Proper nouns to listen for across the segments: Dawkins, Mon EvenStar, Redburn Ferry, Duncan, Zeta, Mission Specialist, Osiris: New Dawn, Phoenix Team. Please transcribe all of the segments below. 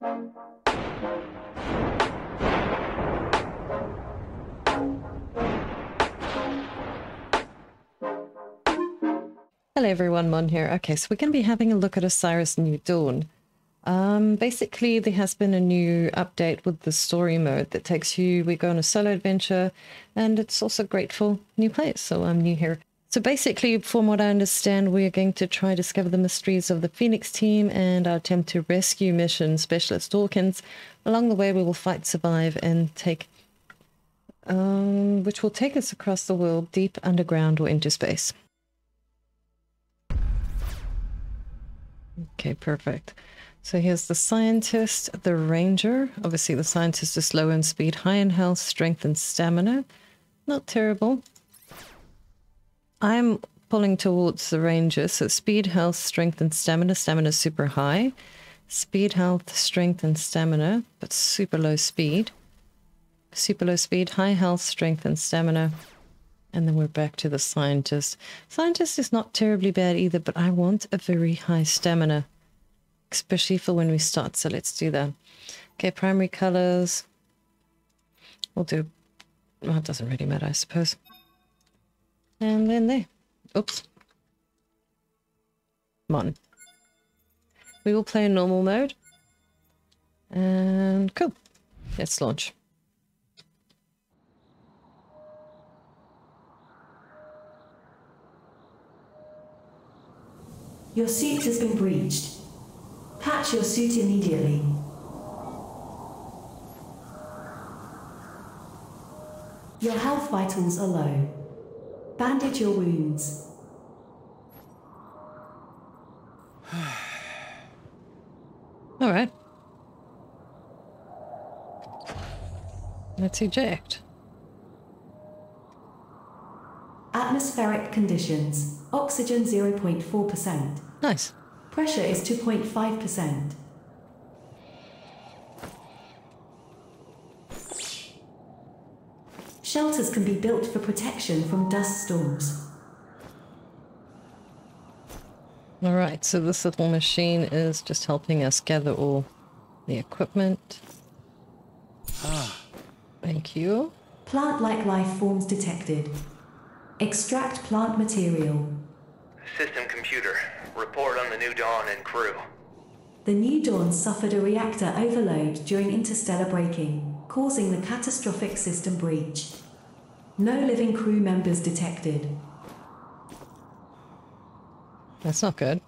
Hello everyone, Mon here. Okay, so we're going to be having a look at Osiris New Dawn. Basically, there has been a new update with the story mode that takes you, we go on a solo adventure, and it's also great for new players, so I'm new here. So basically, from what I understand, we're going to try to discover the mysteries of the Phoenix Team and our attempt to rescue Mission Specialist Dawkins. Along the way, we will fight, survive, and take... which will take us across the world, deep underground or into space. Okay, perfect. So here's the scientist, the ranger. Obviously the scientist is slow in speed, high in health, strength and stamina. Not terrible. I'm pulling towards the ranger, so speed, health, strength and stamina. Stamina is super high. Speed, health, strength and stamina, but super low speed. Super low speed, high health, strength and stamina. And then we're back to the scientist. Scientist is not terribly bad either, but I want a very high stamina, especially for when we start, so let's do that. Okay, primary colors. We'll do... well, it doesn't really matter, I suppose. And then there. Oops. Come on. We will play normal mode. And cool. Let's launch. Your suit has been breached. Patch your suit immediately. Your health vitals are low. Bandage your wounds. All right. Let's eject. Atmospheric conditions. Oxygen 0.4%. Nice. Pressure is 2.5%. Shelters can be built for protection from dust storms. Alright, so this little machine is just helping us gather all the equipment. Ah. Thank you. Plant-like life forms detected. Extract plant material. System computer, report on the New Dawn and crew. The New Dawn suffered a reactor overload during interstellar braking, causing the catastrophic system breach. No living crew members detected. That's not good.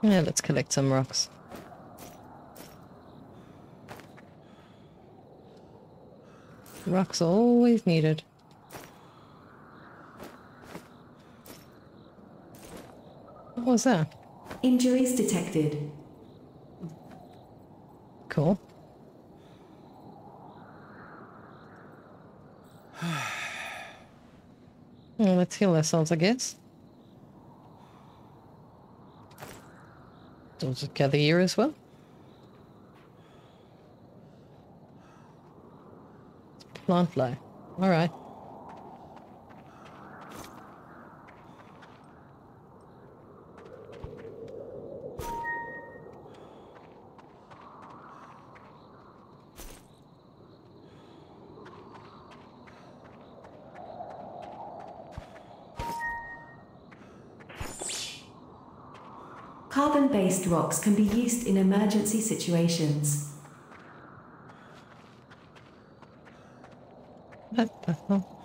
Yeah, let's collect some rocks. Rocks always needed. What was that? Injuries detected. Cool. Well, let's heal ourselves, I guess. We'll just gather here as well. Plant life. All right. Carbon-based rocks can be used in emergency situations. What the hell?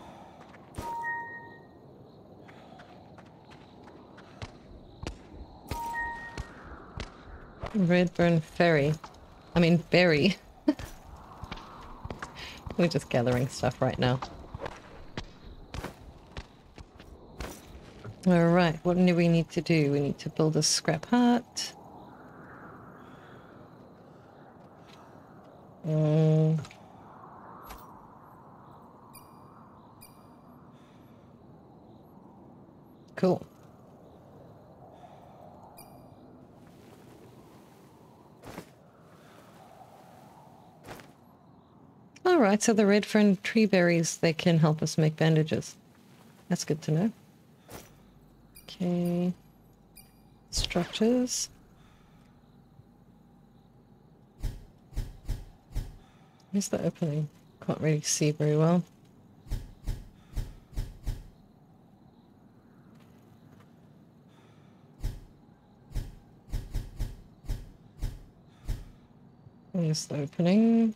Redburn Ferry. I mean, berry. We're just gathering stuff right now. Alright, what do we need to do? We need to build a scrap hut. Cool. All right, so the Redfern tree berries, they can help us make bandages. That's good to know. Okay. Structures. Where's the opening? Can't really see very well. There's the opening.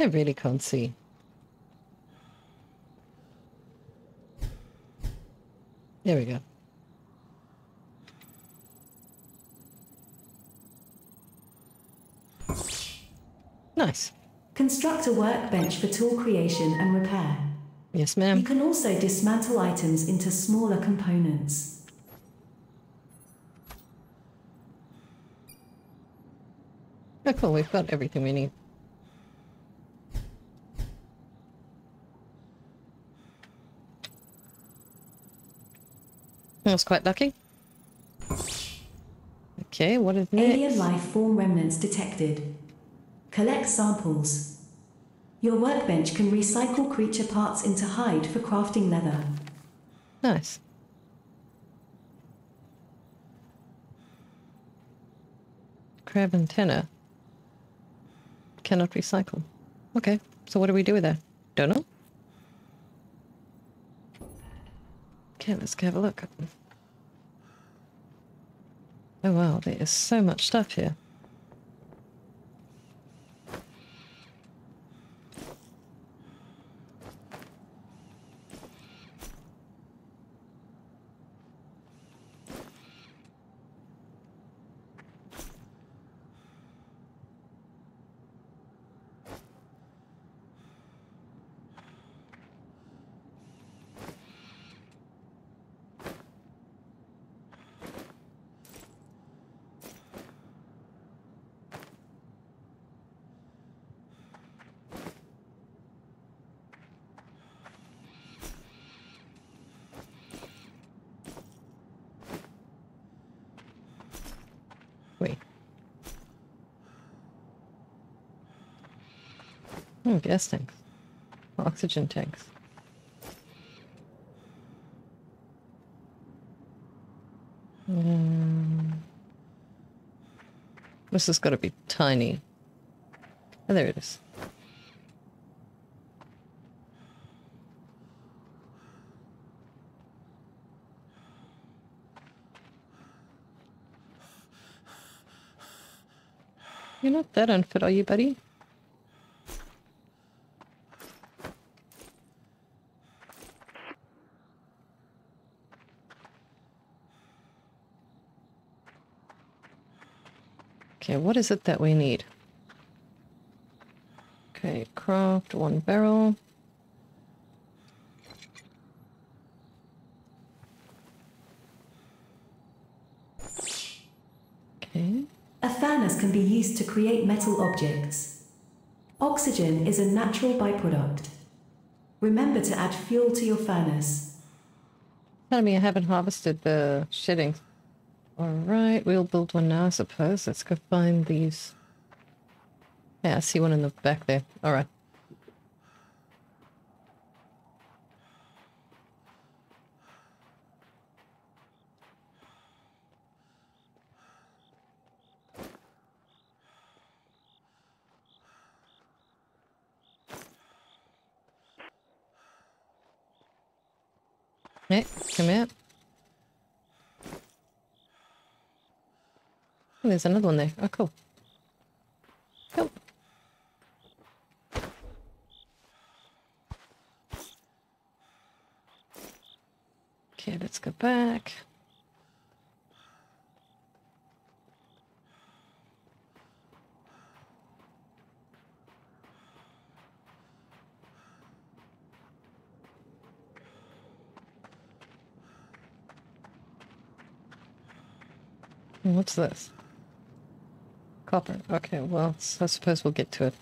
I really can't see. There we go. Nice. Construct a workbench for tool creation and repair. Yes, ma'am. You can also dismantle items into smaller components. Oh, cool. We've got everything we need. I was quite lucky. Okay, what is next? Alien life form remnants detected. Collect samples. Your workbench can recycle creature parts into hide for crafting leather. Nice. Crab antenna. Cannot recycle. Okay, so what do we do with that? Don't know. Okay, let's go have a look. Oh wow, there is so much stuff here. Oh, gas tanks. Oxygen tanks. This has got to be tiny. Oh, there it is. You're not that unfit, are you, buddy? Okay, what is it that we need? Okay, craft one barrel. Okay. A furnace can be used to create metal objects. Oxygen is a natural byproduct. Remember to add fuel to your furnace. Tell me I haven't harvested the shedding. Alright, we'll build one now, I suppose. Let's go find these. Yeah, I see one in the back there. Alright. Hey, come out. There's another one there. Oh, cool. Cool. Okay, let's go back. And what's this? Copper. Okay, well, so I suppose we'll get to it.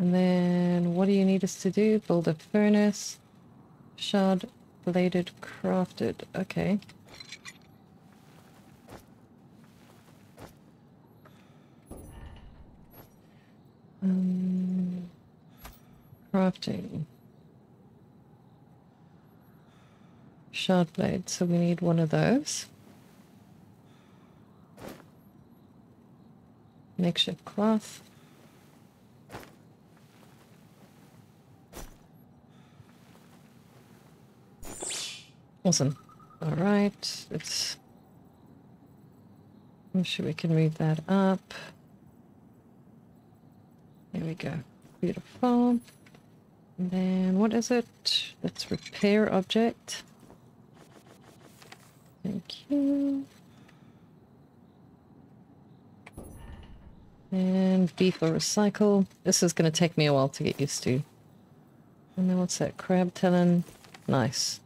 And then, what do you need us to do? Build a furnace. Shard Bladed crafted. Okay. Crafting. Shard blade. So we need one of those. Makeshift cloth. Awesome. All right. Let's. I'm sure we can read that up. There we go. Beautiful. And then what is it? Let's repair object. Thank you. And B for recycle. This is going to take me a while to get used to. And then what's that? Crab talon. Nice.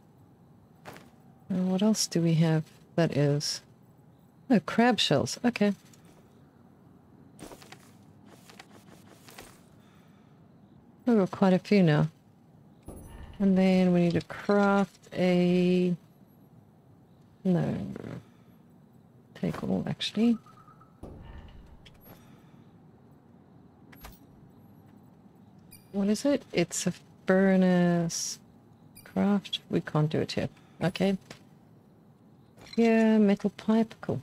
And what else do we have that is... Oh, crab shells. Okay. We've got quite a few now. And then we need to craft a... No. Take all, actually. What is it? It's a furnace craft. We can't do it here. Okay. Yeah, metal pipe, cool.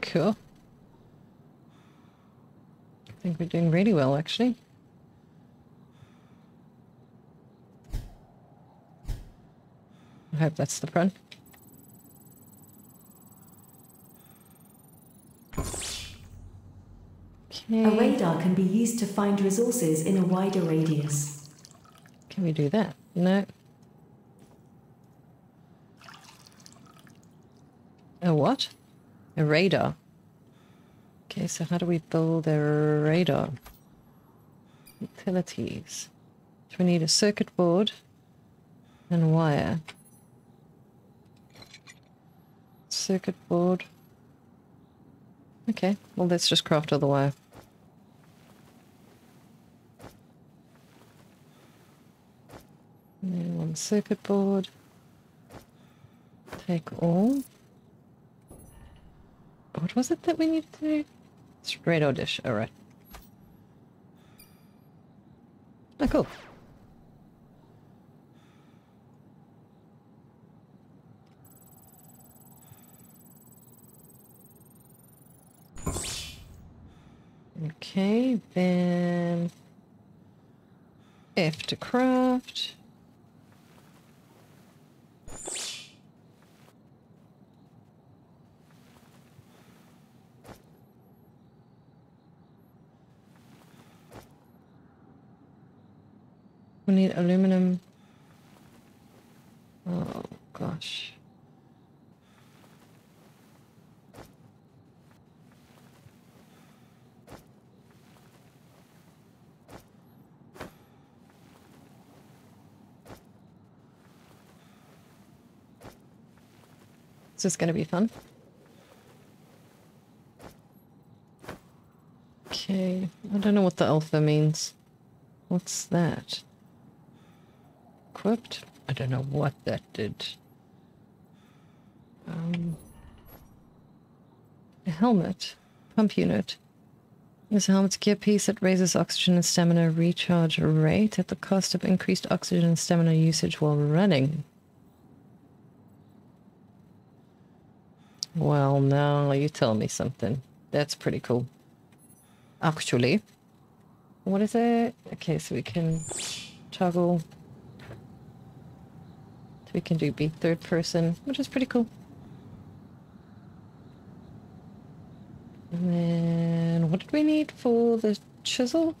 Cool. I think we're doing really well, actually. I hope that's the front. A radar can be used to find resources in a wider radius. Can we do that? No. A what? A radar. Okay, so how do we build a radar? Utilities. So we need a circuit board and wire. Circuit board. Okay, well let's just craft all the wire. And then one circuit board. Take all. What was it that we needed to do? It's radar dish, alright. Oh, cool. Okay, then F to craft. We need aluminum. Oh gosh. This is going to be fun. Okay, I don't know what the alpha means. What's that? Equipped? I don't know what that did. A helmet. Pump unit. This helmet's gear piece that raises oxygen and stamina recharge rate at the cost of increased oxygen and stamina usage while running. Well, now you tell me something. That's pretty cool. Actually. What is it? Okay, so we can toggle. So we can do be third person, which is pretty cool. And then what did we need for the chisel?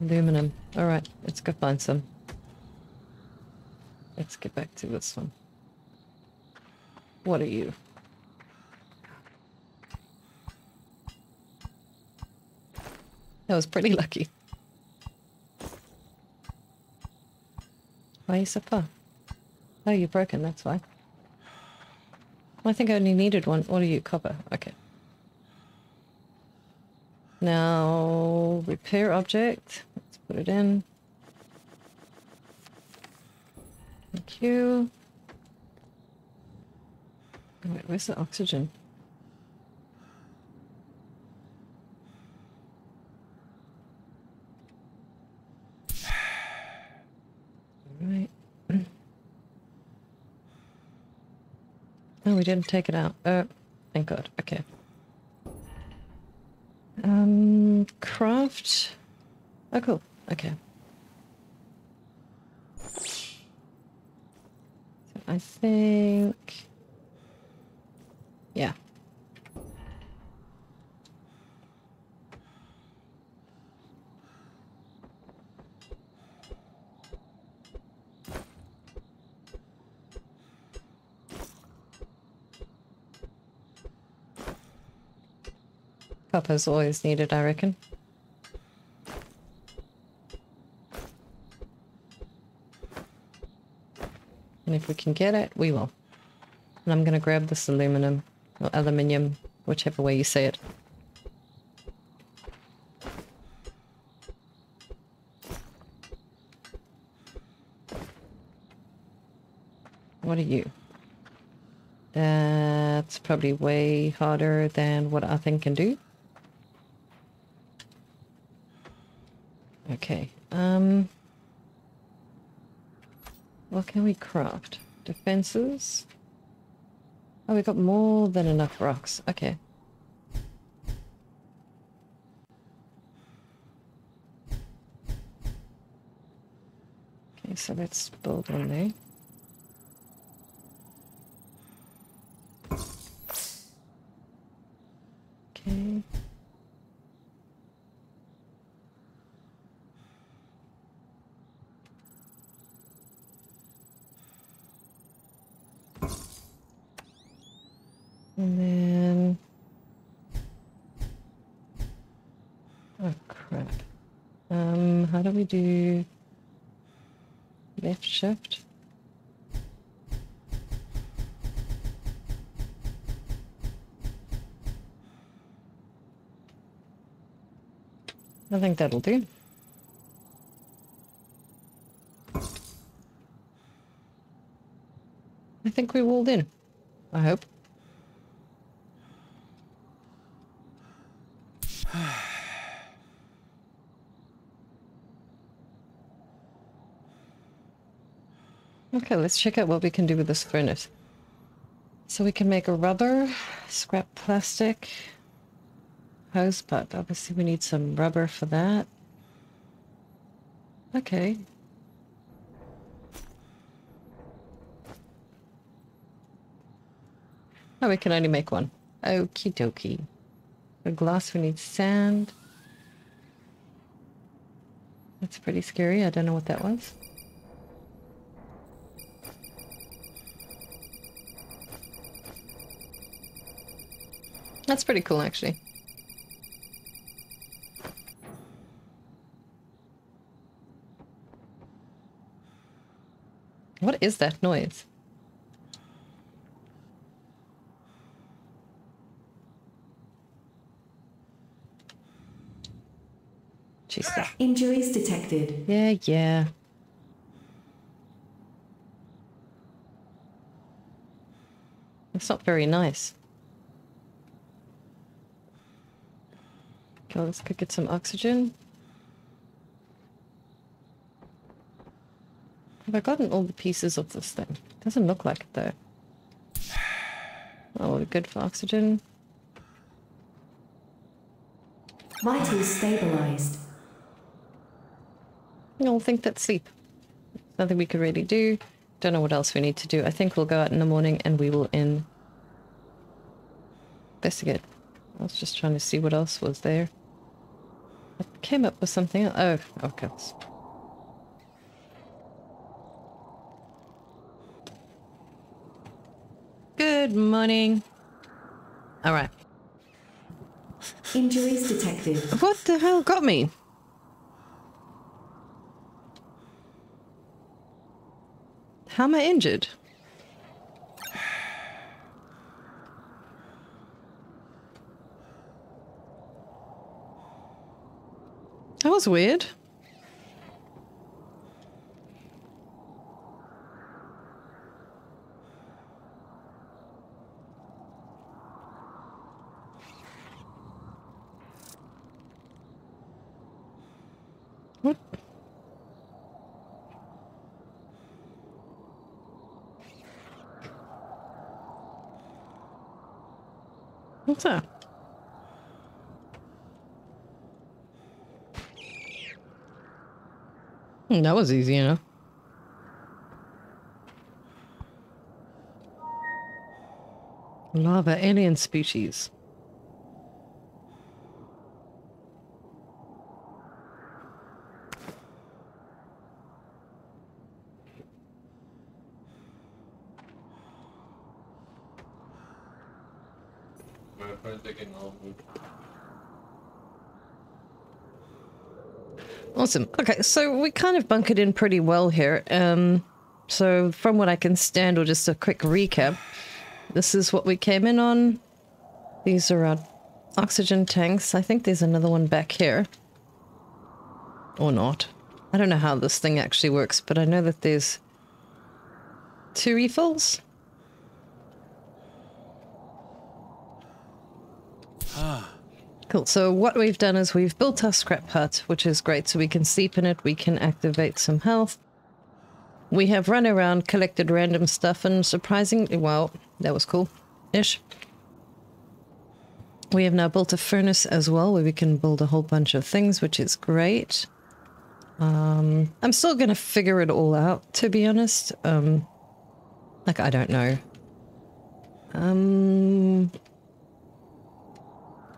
Aluminum. Alright, let's go find some. Let's get back to this one. What are you? That was pretty lucky. Why are you so far? Oh, you're broken, that's why. I think I only needed one. What are you? Copper. Okay. Now, repair object. Let's put it in. Thank you. Wait, where's the oxygen? Right. No, we didn't take it out. Thank God. Okay. Craft. Oh, cool. Okay. So I think. Yeah. Copper's always needed, I reckon. And if we can get it, we will. And I'm going to grab this aluminum, or aluminium, whichever way you say it. What are you? That's probably way harder than what I think can do. Okay, what can we craft? Defenses? Oh, we got more than enough rocks. Okay. Okay, so let's build one there. Okay. And then... Oh, crap. How do we do... left shift? I think that'll do. I think we walled in. I hope. Okay, let's check out what we can do with this furnace. So we can make a rubber, scrap plastic, hose pipe. Obviously we need some rubber for that. Okay. Oh, we can only make one. Okie dokie. For glass we need sand. That's pretty scary. I don't know what that was. That's pretty cool, actually. What is that noise? Jeez. Injuries detected. Yeah, yeah. That's not very nice. Let's go get some oxygen. Have I gotten all the pieces of this thing? Doesn't look like it though. Oh, we're good for oxygen. Vitals stabilized. I don't think that's sleep. Nothing we could really do. Don't know what else we need to do. I think we'll go out in the morning and we will investigate. I was just trying to see what else was there. I came up with something else. Oh, okay. Good morning. All right. Injuries detected. What the hell got me? How am I injured? That was weird. What? What's that? That was easy enough. Lava alien species. Awesome. Okay, so we kind of bunkered in pretty well here. So from what I can stand, or just a quick recap, this is what we came in on. These are our oxygen tanks. I think there's another one back here. Or not. I don't know how this thing actually works, but I know that there's two refills. Cool. So what we've done is we've built our scrap hut, which is great. So we can sleep in it. We can activate some health. We have run around, collected random stuff, and surprisingly, well, that was cool-ish. We have now built a furnace as well, where we can build a whole bunch of things, which is great. I'm still going to figure it all out, to be honest. Like, I don't know.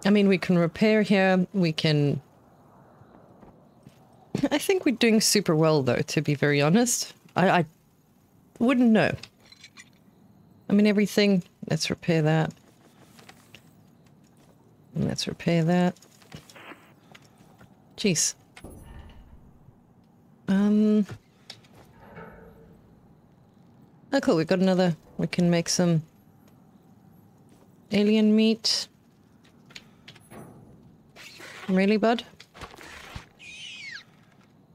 I mean, we can repair here, we can... I think we're doing super well, though, to be very honest. I wouldn't know. I mean, everything... Let's repair that. And let's repair that. Jeez. Oh, cool, we've got another... We can make some... alien meat... Really, bud?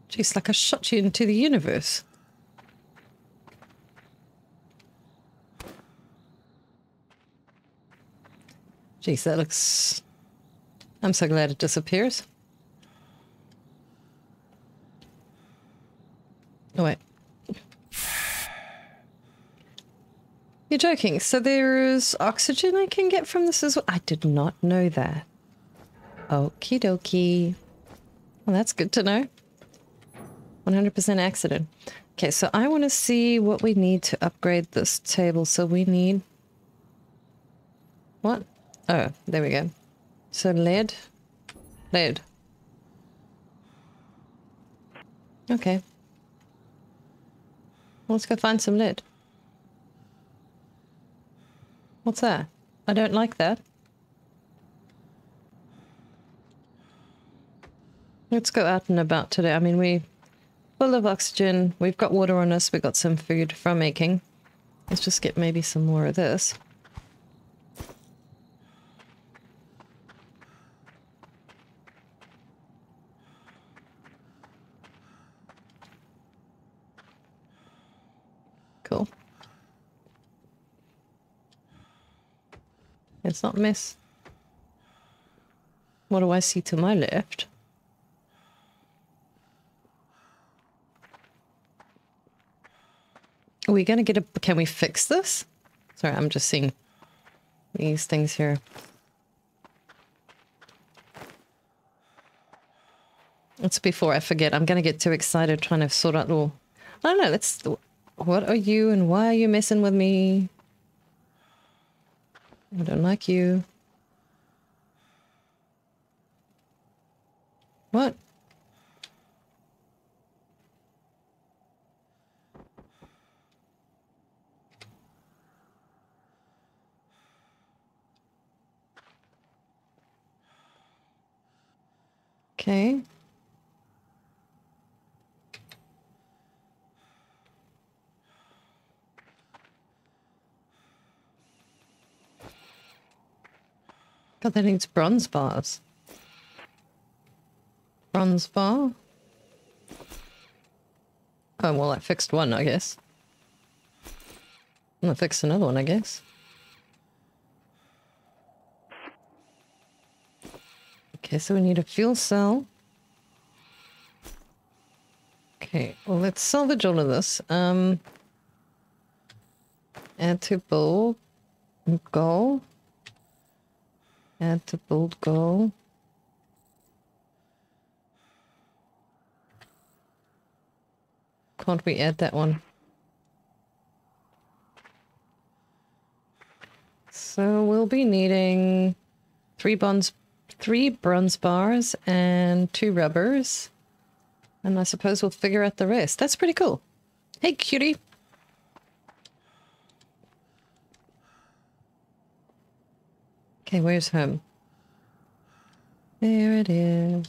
Jeez, like I shot you into the universe. Jeez, that looks... I'm so glad it disappears. Oh, wait. You're joking. So there is oxygen I can get from this as well? I did not know that. Okie dokie. Well, that's good to know. 100% accident. Okay, so I want to see what we need to upgrade this table. So we need... What? Oh, there we go. So lead. Lead. Okay. Let's go find some lead. What's that? I don't like that. Let's go out and about today. I mean, we're full of oxygen. We've got water on us. We've got some food from making. Let's just get maybe some more of this. Cool. Let's not miss. What do I see to my left? Are we going to get a... Can we fix this? Sorry, I'm just seeing these things here. It's before I forget. I'm going to get too excited trying to sort out all... I don't know, let's... What are you and why are you messing with me? I don't like you. What? Okay. God, that needs bronze bars. runs far. Oh, well, I fixed one, I guess. I'm gonna fix another one, I guess. Okay, so we need a fuel cell. Okay, well, let's salvage all of this. Add to build goal. Add to build goal. Can't we add that one? So we'll be needing three bronze bars and 2 rubbers. And I suppose we'll figure out the rest. That's pretty cool. Hey, cutie. Okay, where's home? There it is.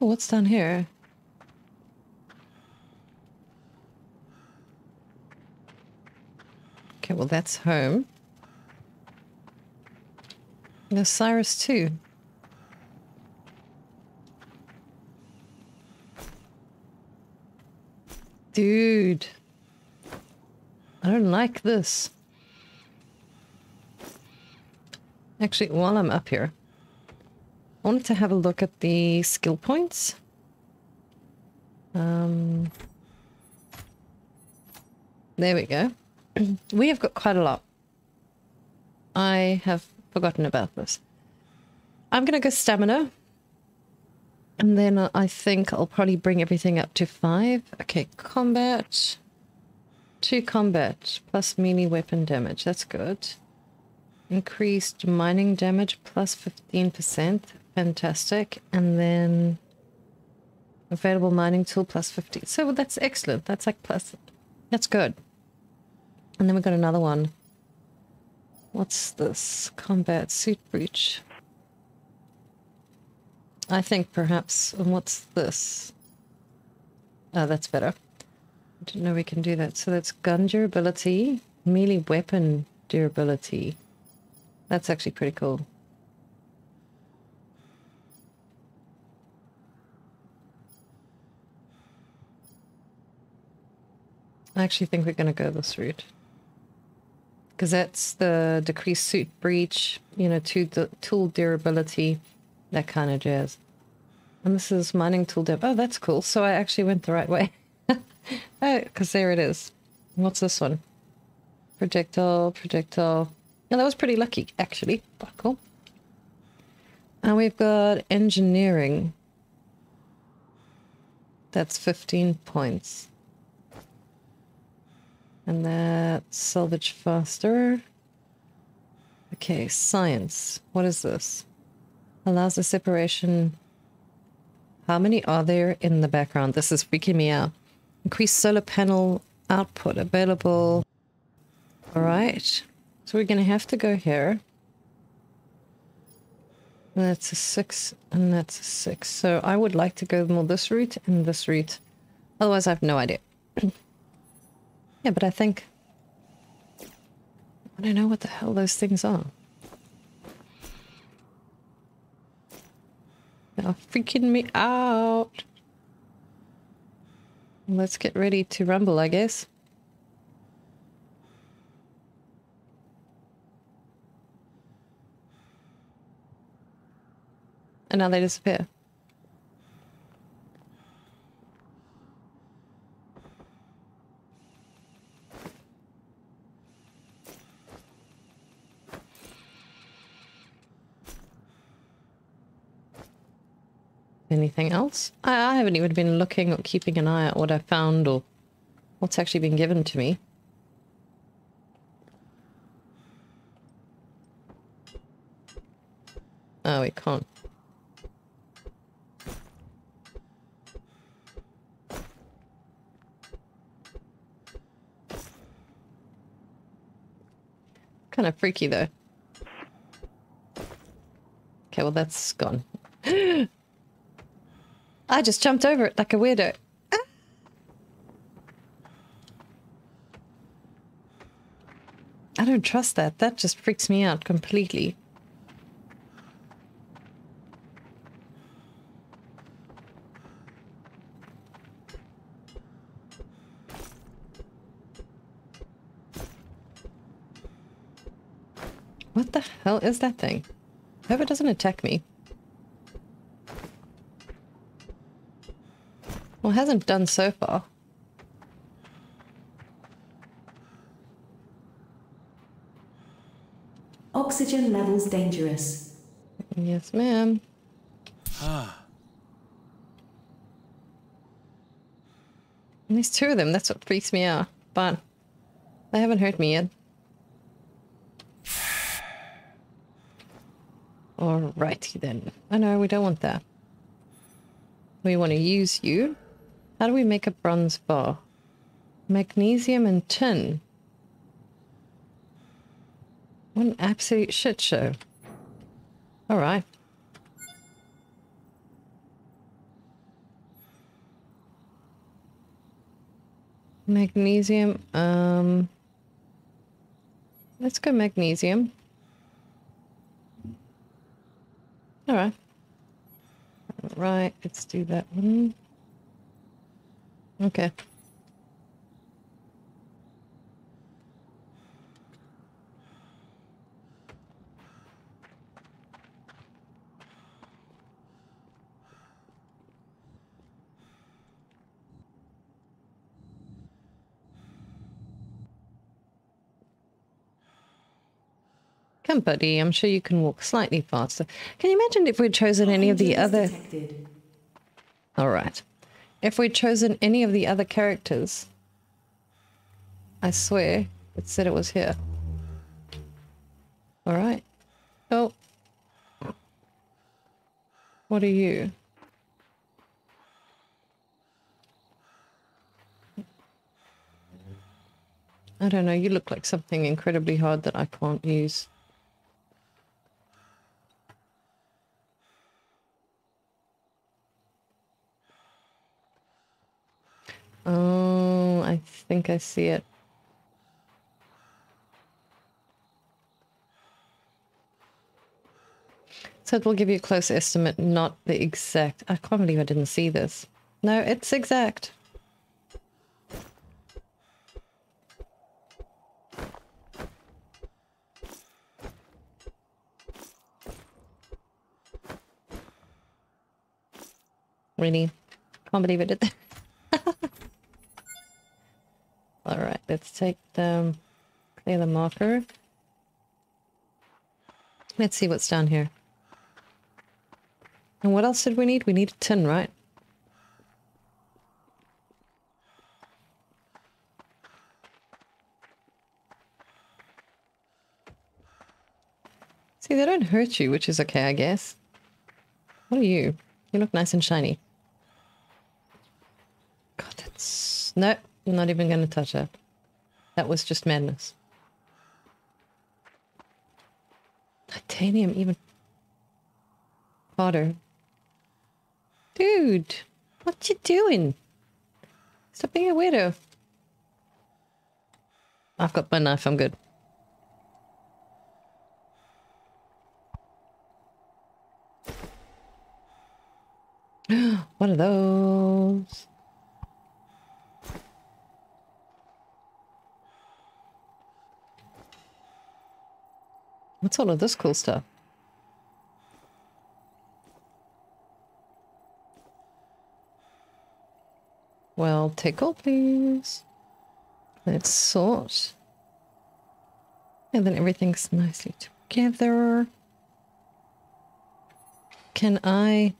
Oh, what's down here? Okay, well, that's home. And Osiris too. Dude, I don't like this. Actually, while I'm up here, I wanted to have a look at the skill points. There we go. We have got quite a lot. I have forgotten about this. I'm going to go stamina. And then I think I'll probably bring everything up to 5. Okay, combat. 2 combat plus melee weapon damage. That's good. Increased mining damage plus 15%. Fantastic. And then available mining tool plus 50. So that's excellent. That's like plus. That's good. And then we've got another one. What's this? Combat suit breach. I think perhaps. And what's this? Oh, that's better. I didn't know we can do that. So that's gun durability, melee weapon durability. That's actually pretty cool. I actually think we're going to go this route. Because that's the decreased suit breach, you know, to the tool durability, that kind of jazz. And this is mining tool dip. Oh, that's cool. So I actually went the right way. Oh, because there it is. What's this one? Projectile, projectile. Now that was pretty lucky, actually. But cool. And we've got engineering. That's 15 points. And that's salvage faster. Okay, science. What is this? Allows the separation. How many are there in the background? This is freaking me out. Increased solar panel output available. All right. So we're going to have to go here. And that's a 6 and that's a 6. So I would like to go more this route and this route. Otherwise, I have no idea. Yeah, but I think... I don't know what the hell those things are. They're freaking me out. Let's get ready to rumble, I guess. And now they disappear. Anything else? I haven't even been looking or keeping an eye at what I found or what's actually been given to me. Oh, we can't. Kind of freaky though. Okay, well that's gone. I just jumped over it like a weirdo. Ah! I don't trust that. That just freaks me out completely. What the hell is that thing? I hope it doesn't attack me. Well, it hasn't done so far. Oxygen levels dangerous. Yes, ma'am. Ah. At least two of them, that's what freaks me out. But they haven't hurt me yet. Alrighty then. I know, we don't want that. We want to use you. How do we make a bronze bar? Magnesium and tin. What an absolute shit show. Alright. Magnesium, let's go magnesium. Alright. Right, let's do that one. Okay. Come, buddy. I'm sure you can walk slightly faster. Can you imagine if we'd chosen any of the other... Alright. If we'd chosen any of the other characters... I swear it said it was here. Alright. Oh. What are you? I don't know. You look like something incredibly hard that I can't use. Oh, I think I see it. So it will give you a close estimate, not the exact. I can't believe I didn't see this. No, it's exact. Really? Can't believe I did that. Alright, let's take the clear the marker. Let's see what's down here. And what else did we need? We need a tin, right? See, they don't hurt you, which is okay, I guess. What are you? You look nice and shiny. God, that's... no. I'm not even going to touch that. That was just madness. Titanium even harder. Dude, what you doing? Stop being a weirdo. I've got my knife, I'm good. What are those? What's all of this cool stuff? Well, take all, please. Let's sort. And then everything's nicely together. Can I...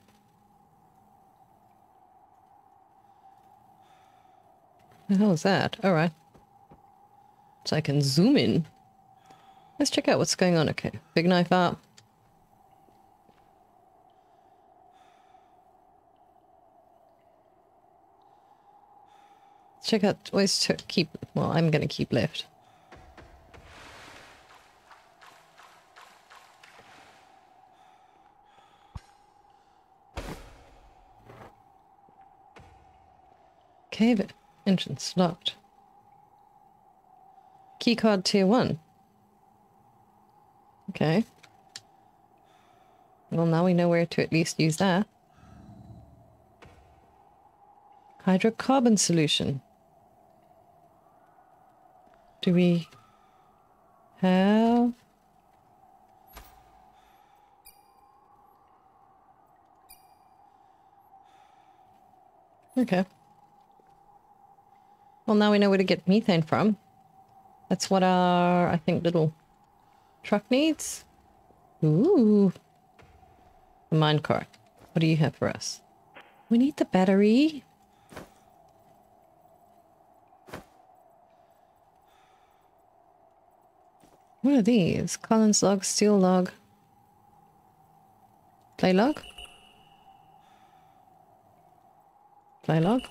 what the hell is that? Alright. So I can zoom in. Let's check out what's going on. Okay, big knife out. Let's check out ways to keep... well, I'm gonna keep left. Cave entrance locked. Keycard tier 1. Okay. Well, now we know where to at least use that. Hydrocarbon solution. Do we have Okay. Well, now we know where to get methane from. That's what our, I think, little truck needs. Ooh. The minecart. What do you have for us? We need the battery. What are these? Collins log, steel log, clay log? Clay log?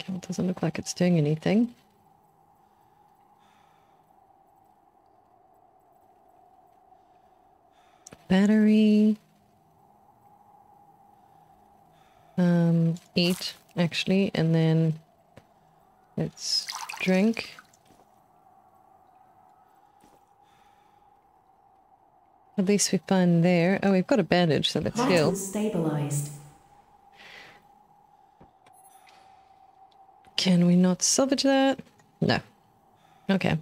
Okay, it doesn't look like it's doing anything. Battery. Eat, actually, and then let's drink. At least we find there. Oh, we've got a bandage, so let's heal. Stabilized. Can we not salvage that? No. Okay.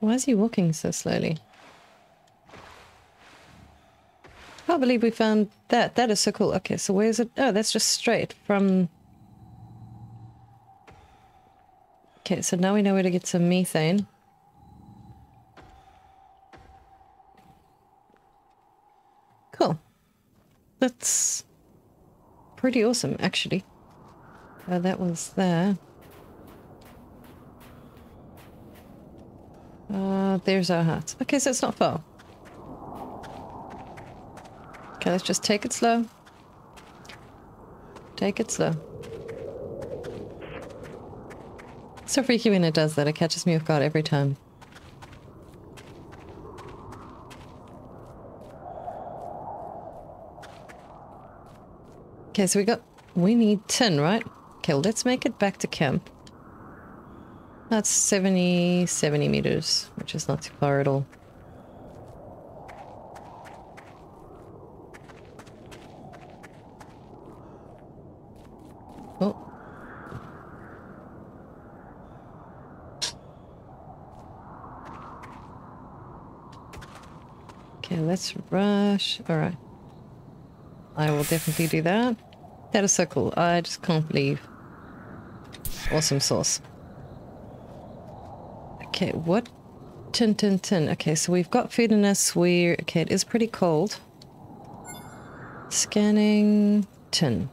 Why is he walking so slowly? I can't believe we found that. That is so cool. Okay, so where is it? Oh, that's just straight from... Okay, so now we know where to get some methane. Cool. That's pretty awesome, actually. Oh, that was there. There's our hut. Okay, so it's not far. Okay, let's just take it slow. Take it slow. So freaky when it does that. It catches me off guard every time. Okay, so we need tin, right? Okay, well, let's make it back to camp. That's 70 meters, which is not too far at all. Let's rush. Alright. I will definitely do that. That is so cool. I just can't believe. Awesome sauce. Okay, what? Tin. Okay, so we've got food in us. Okay, it is pretty cold. Scanning tin.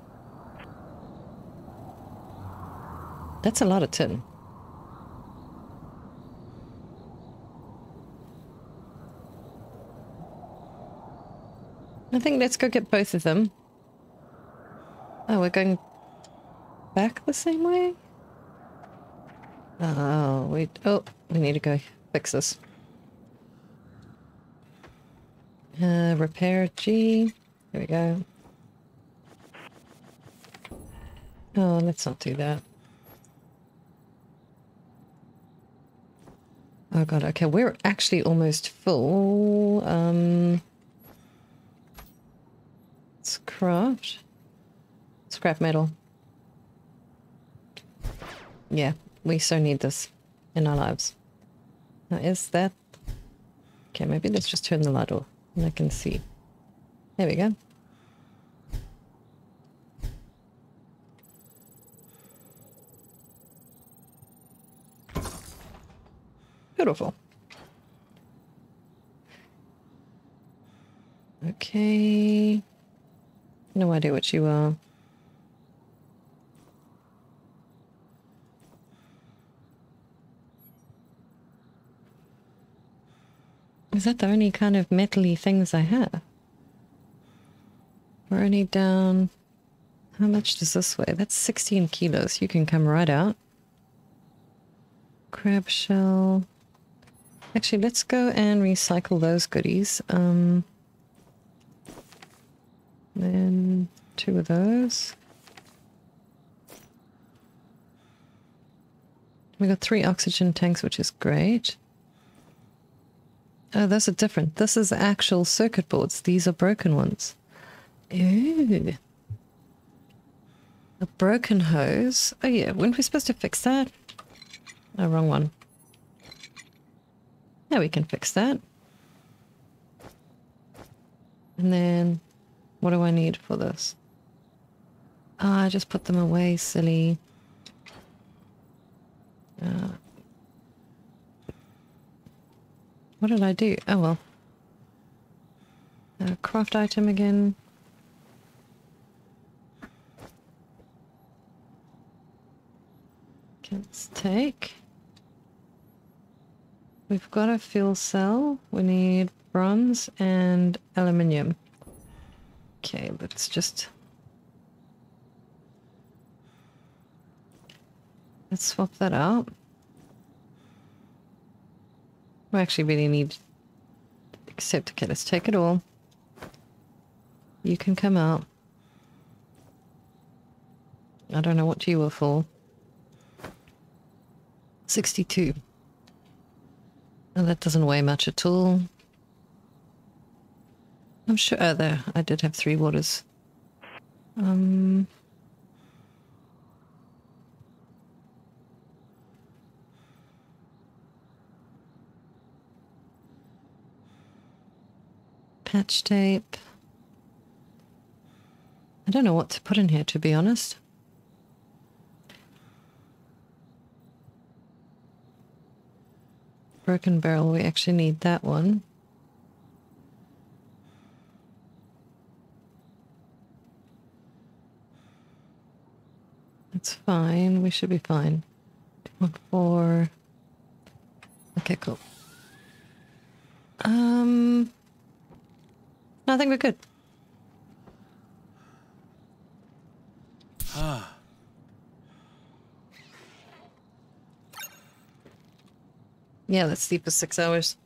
That's a lot of tin. I think let's go get both of them. Oh, we're going back the same way? Oh, wait. Oh, we need to go fix this. Repair G. There we go. Oh, let's not do that. Oh god, okay, we're actually almost full. Let's craft scrap metal. Yeah, we so need this in our lives. Now is that... Okay, maybe let's just turn the light off and I can see. There we go. Beautiful. Okay... No idea what you are. Is that the only kind of metal-y things I have? We're only down... How much does this weigh? That's 16 kilos. You can come right out. Crab shell. Actually, let's go and recycle those goodies. Then two of those. We got 3 oxygen tanks, which is great. Oh, those are different. This is actual circuit boards. These are broken ones. Ooh. A broken hose. Oh yeah, weren't we supposed to fix that? Oh, wrong one. Yeah, we can fix that. And then what do I need for this? Ah, oh, just put them away, silly. What did I do? Oh, well. Craft item again. Let's take. We've got a fuel cell. We need bronze and aluminium. Okay, let's just... let's swap that out. We actually really need... except, okay, let's take it all. You can come out. I don't know what you were for. 62. And that doesn't weigh much at all. I'm sure... oh, there. I did have 3 waters. Patch tape. I don't know what to put in here, to be honest. Broken barrel, we actually need that one. It's fine, we should be fine. 2.4. Okay, cool. No, I think we're good. Ah. Yeah, let's sleep for 6 hours.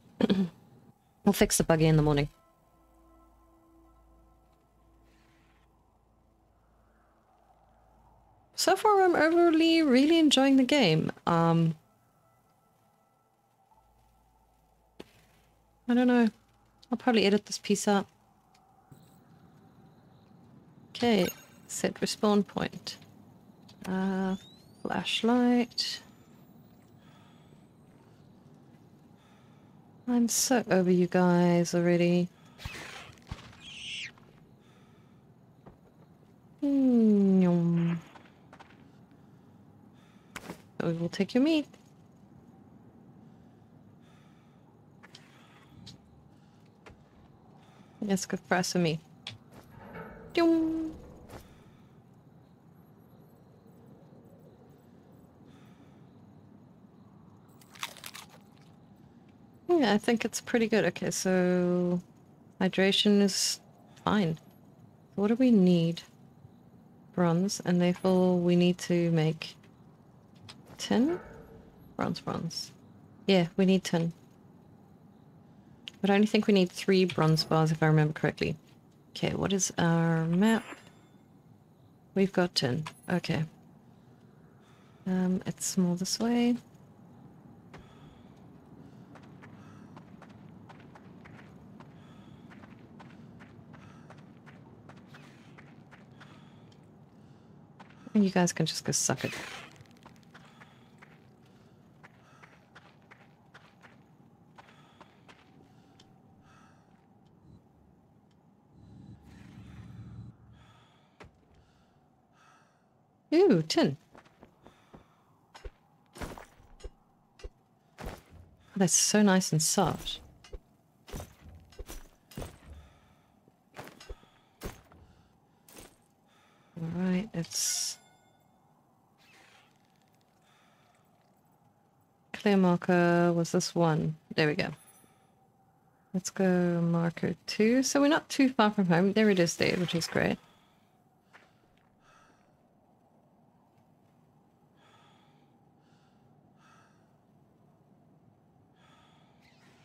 We'll fix the buggy in the morning. So far, I'm overly really enjoying the game. I don't know. I'll probably edit this piece up. Okay, set respawn point. Flashlight. I'm so over you guys already. Mm-hmm. We will take your meat. Let's go fry some meat. Ding. Yeah, I think it's pretty good. Okay, so hydration is fine. What do we need? Bronze, and therefore we need to make tin? Bronze. Yeah, we need tin. But I only think we need 3 bronze bars if I remember correctly. Okay, what is our map? We've got tin. Okay. It's more this way. And you guys can just go suck it. Ooh, tin. That's so nice and soft. All right, it's... clear marker was this one. There we go. Let's go marker 2. So we're not too far from home. There it is there, which is great.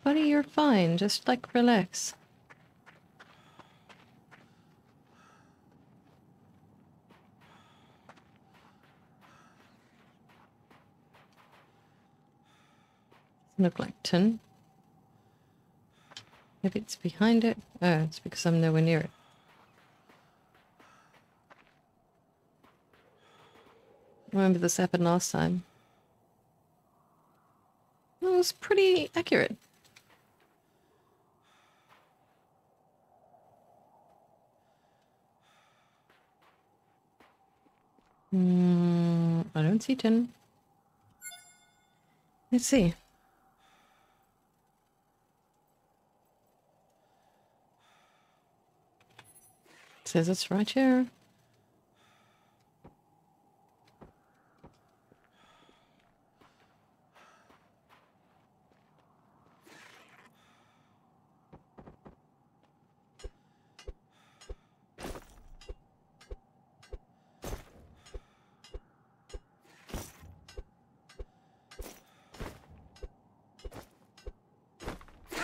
Buddy, you're fine. Just, like, relax. Look like tin. If it's behind it, oh, it's because I'm nowhere near it. Remember this happened last time. It was pretty accurate. I don't see 10. Let's see. It says it's right here.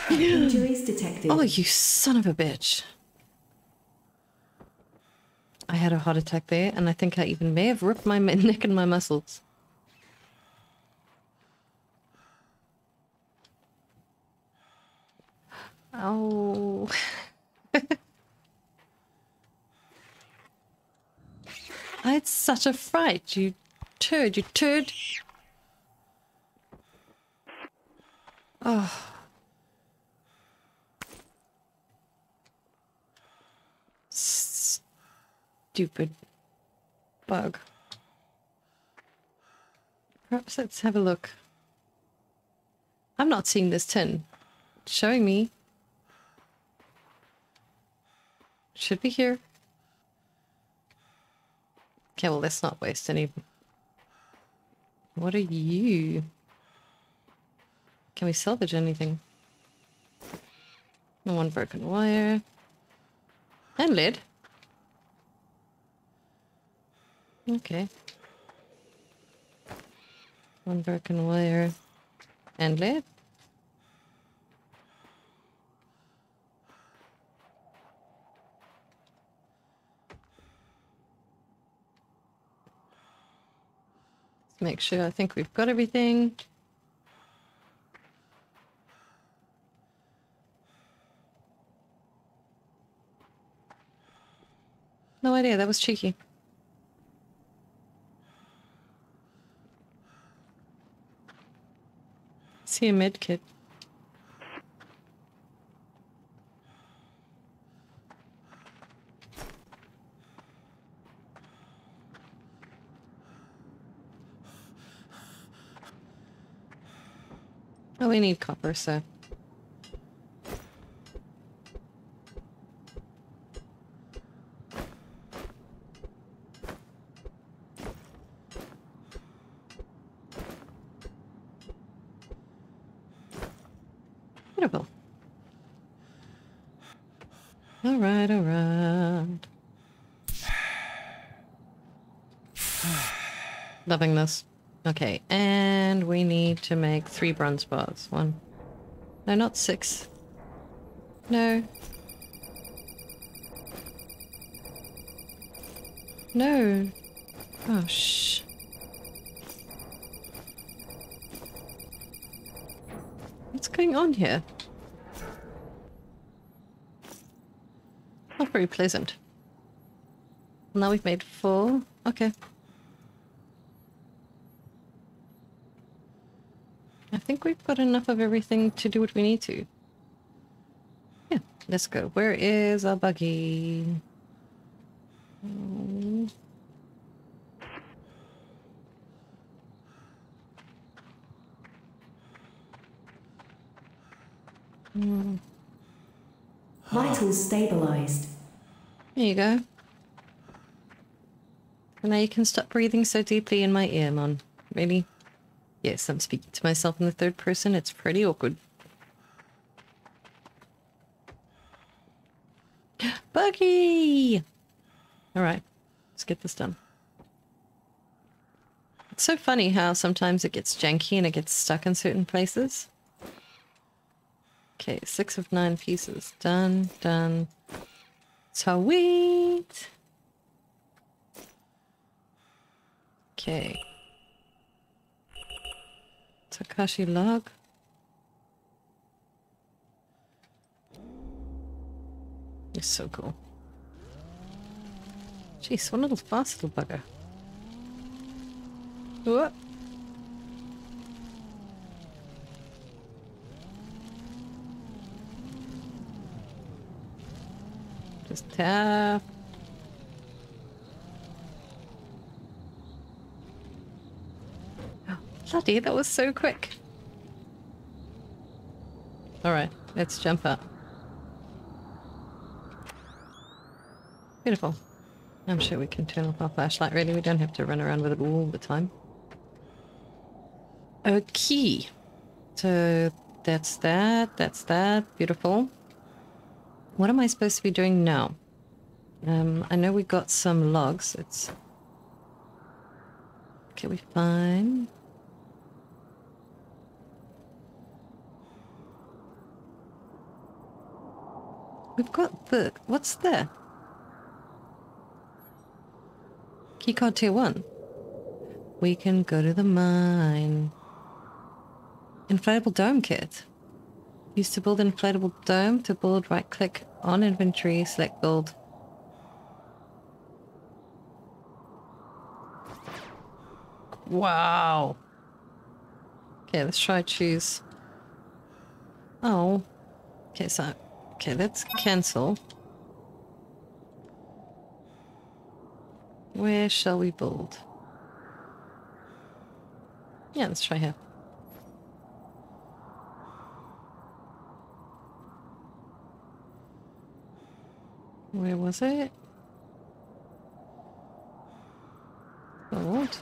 Injuries detected. Oh, you son of a bitch. I had a heart attack there, and I think I even may have ripped my neck and my muscles. Oh. I had such a fright, you turd, you turd. Oh. Stupid bug. Perhaps let's have a look. I'm not seeing this tin. It's showing me. Should be here. Okay, well, let's not waste any. What are you? Can we salvage anything? No, one broken wire. And lead. Okay. One broken wire and lead. Let's make sure. I think we've got everything. No idea. That was cheeky. See a med kit. Oh, we need copper, so. Loving this. Okay, and we need to make 3 bronze bars. 1. No, not 6. No. No. Oh, shh. What's going on here? Not very pleasant. Well, now we've made 4. Okay. I think we've got enough of everything to do what we need to. Yeah, let's go. Where is our buggy? Oh. Mm. Vitals stabilized. There you go. And now you can stop breathing so deeply in my ear, Mon. Really? Yes, I'm speaking to myself in the third person. It's pretty awkward. Buggy! Alright, let's get this done. It's so funny how sometimes it gets janky and it gets stuck in certain places. Okay, 6 of 9 pieces. Done, done. Sweet! Okay. Takashi log. It's so cool. Jeez, one little fast little bugger. Whoa. Just tap. Bloody, that was so quick. Alright, let's jump up. Beautiful. I'm sure we can turn off our flashlight, really. We don't have to run around with it all the time. Okay. So that's that. That's that. Beautiful. What am I supposed to be doing now? I know we got some logs. It's... Okay, we fine. We've got the... What's there? Keycard tier 1. We can go to the mine. Inflatable dome kit. Used to build inflatable dome. To build, right click on inventory, select build. Wow. Okay, let's try choose. Oh. Okay, so... Okay, let's cancel. Where shall we build? Yeah, let's try here. Where was it? Build.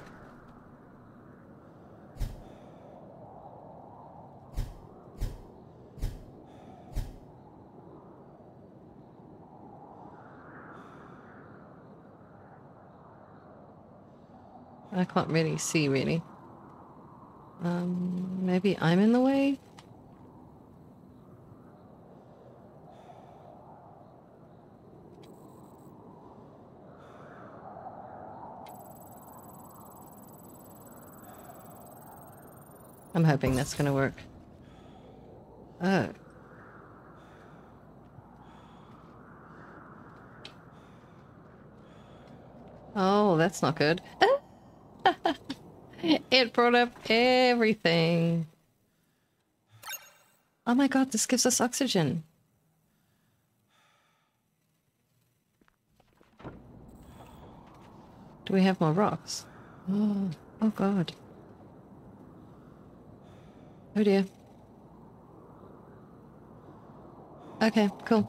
I can't really see, really. Maybe I'm in the way? I'm hoping that's gonna work. Oh. Oh, that's not good. It brought up everything. Oh my god, this gives us oxygen. Do we have more rocks? Oh, oh god. Oh dear. Okay, cool.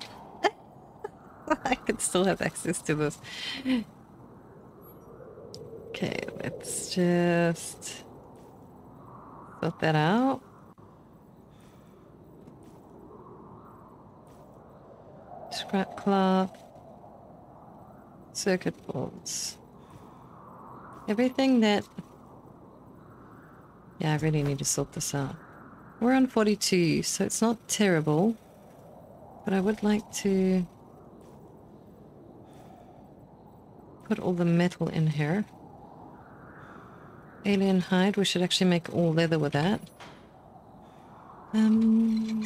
I can still have access to this. Okay, let's just sort that out. Scrap cloth, circuit boards. Everything that... Yeah, I really need to sort this out. We're on 42, so it's not terrible, but I would like to put all the metal in here. Alien hide, we should actually make all leather with that. Alright,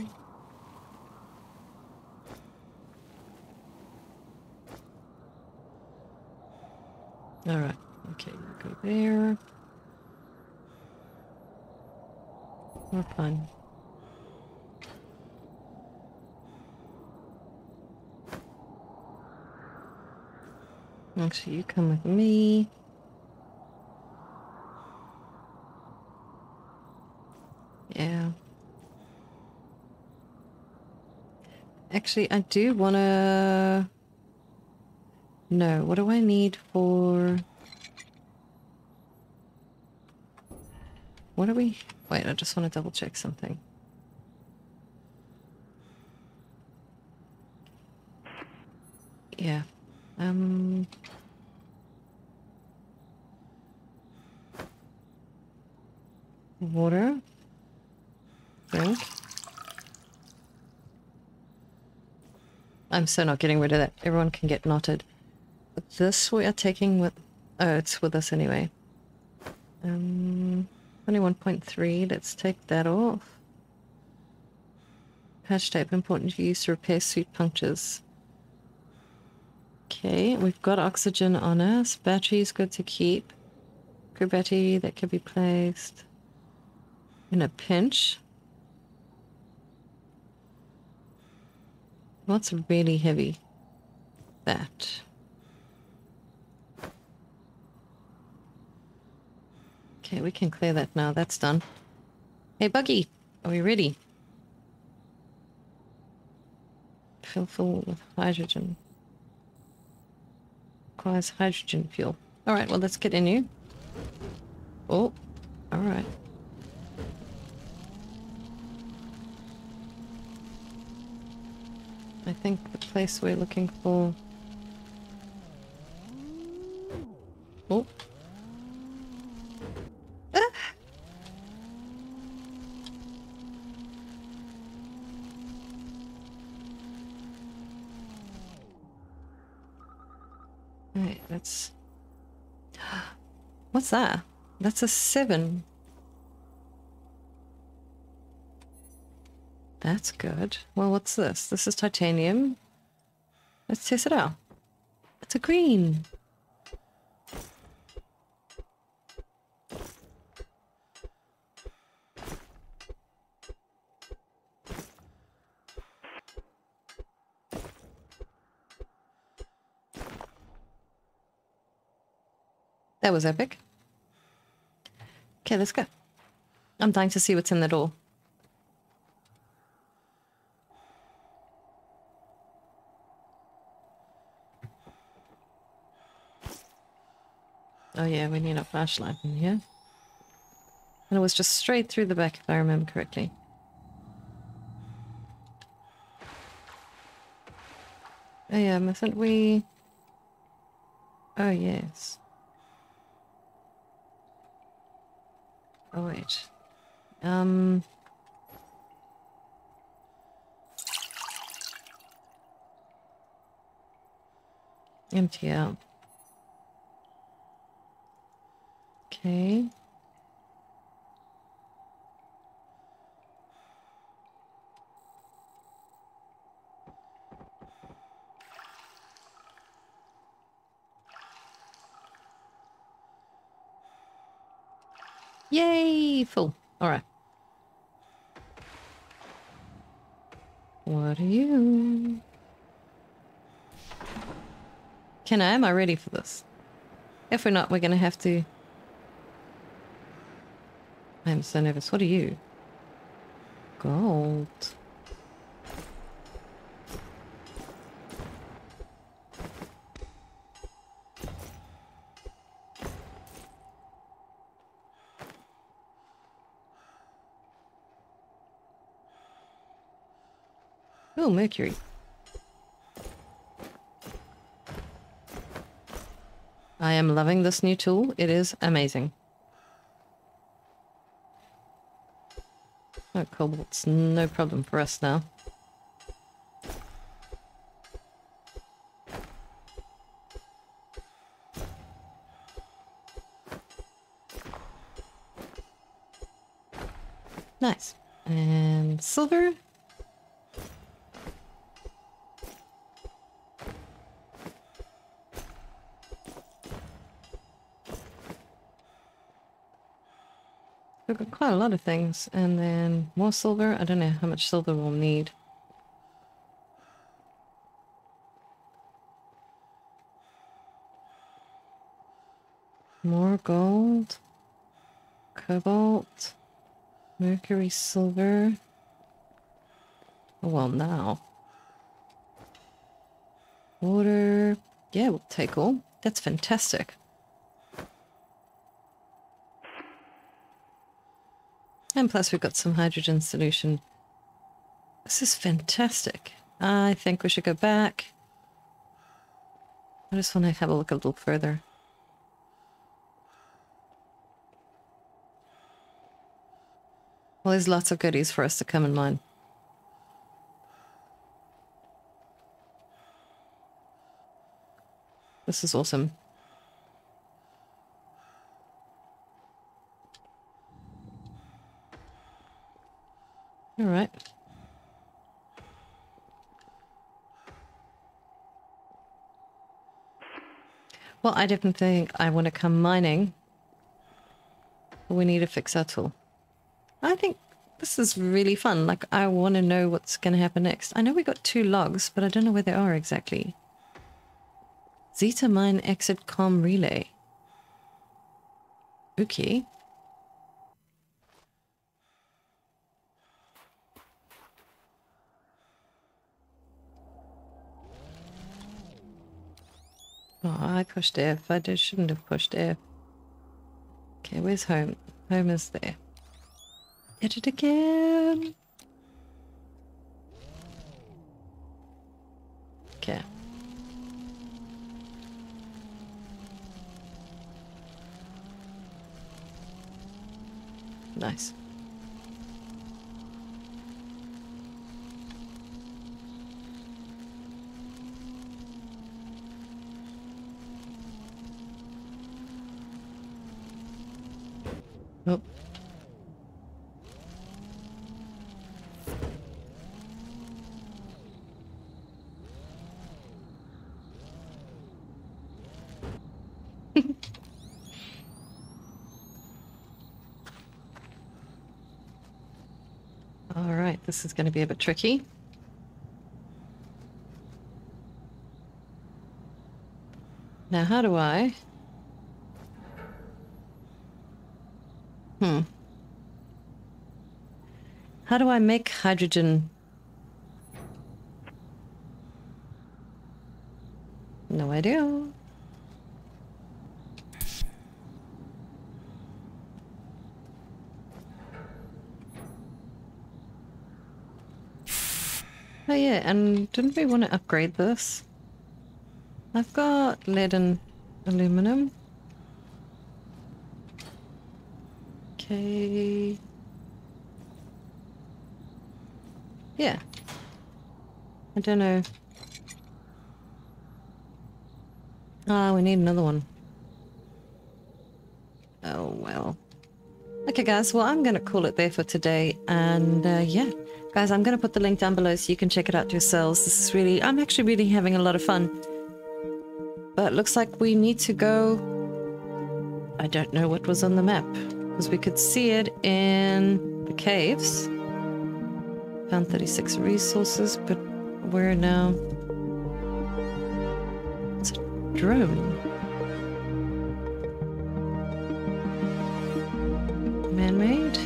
okay, go there. We're fine. Actually, you come with me. Yeah. Actually, I do want to... No, what do I need for... What are we... Wait, I just want to double check something. Yeah. Water. Drink. I'm so not getting rid of that. Everyone can get knotted. But this we are taking with... Oh, it's with us anyway. 21.3. Let's take that off. Patch tape. Important to use to repair suit punctures. Okay, we've got oxygen on us. Batteries good to keep. Crew battery that can be placed in a pinch. What's really heavy? That. Okay, we can clear that now. That's done. Hey, Buggy, are we ready? Fill full with hydrogen. Requires hydrogen fuel. Alright, well, let's get in here. Oh, alright. I think the place we're looking for... Oh. Ah! Alright, that's... What's that? That's a 7. That's good. Well, what's this? This is titanium. Let's test it out. It's a green. That was epic. Okay, let's go. I'm dying to see what's in the door. Oh yeah, we need a flashlight in here. And it was just straight through the back if I remember correctly. Oh yeah, mustn't we... Oh yes. Oh wait. Empty out. Okay. Yay, full. All right. What are you? Can I? Am I ready for this? If we're not, we're going to have to... I'm so nervous. What are you? Gold. Oh, mercury. I am loving this new tool. It is amazing. Oh, cobalt's no problem for us now. Nice. And silver. We've got quite a lot of things, and then more silver. I don't know how much silver we'll need. More gold, cobalt, mercury, silver. Oh, well, now. Water. Yeah, we'll take all. That's fantastic. And plus we've got some hydrogen solution. This is fantastic. I think we should go back. I just want to have a look a little further. Well, there's lots of goodies for us to come and mine. This is awesome. All right. Well, I definitely think I want to come mining. But we need to fix our tool. I think this is really fun. Like, I want to know what's going to happen next. I know we got 2 logs, but I don't know where they are exactly. Zeta mine exit comm relay. Okay. Oh, I pushed F. I shouldn't have pushed F. Okay, where's home? Home is there. Hit it again! Okay. Nice. Oh. All right, this is going to be a bit tricky. Now, how do I? How do I make hydrogen? No idea. Oh yeah, and didn't we want to upgrade this? I've got lead and aluminum. Okay. Yeah, I don't know. Ah, we need another one. Oh, well. Okay, guys, well, I'm going to call it there for today. And, yeah, guys, I'm going to put the link down below so you can check it out yourselves. This is really, I'm actually really having a lot of fun. But it looks like we need to go... I don't know what was on the map. Because we could see it in the caves. Found 36 resources, but where now? It's a drone. Man-made?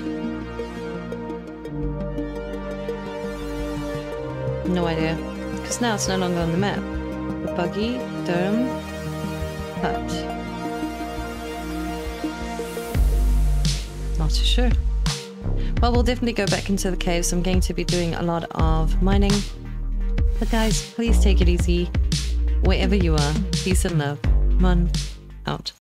No idea. Because now it's no longer on the map. The buggy, dome, hut. Not too sure. Well, we'll definitely go back into the caves. I'm going to be doing a lot of mining. But guys, please take it easy. Wherever you are, peace and love. Mun out.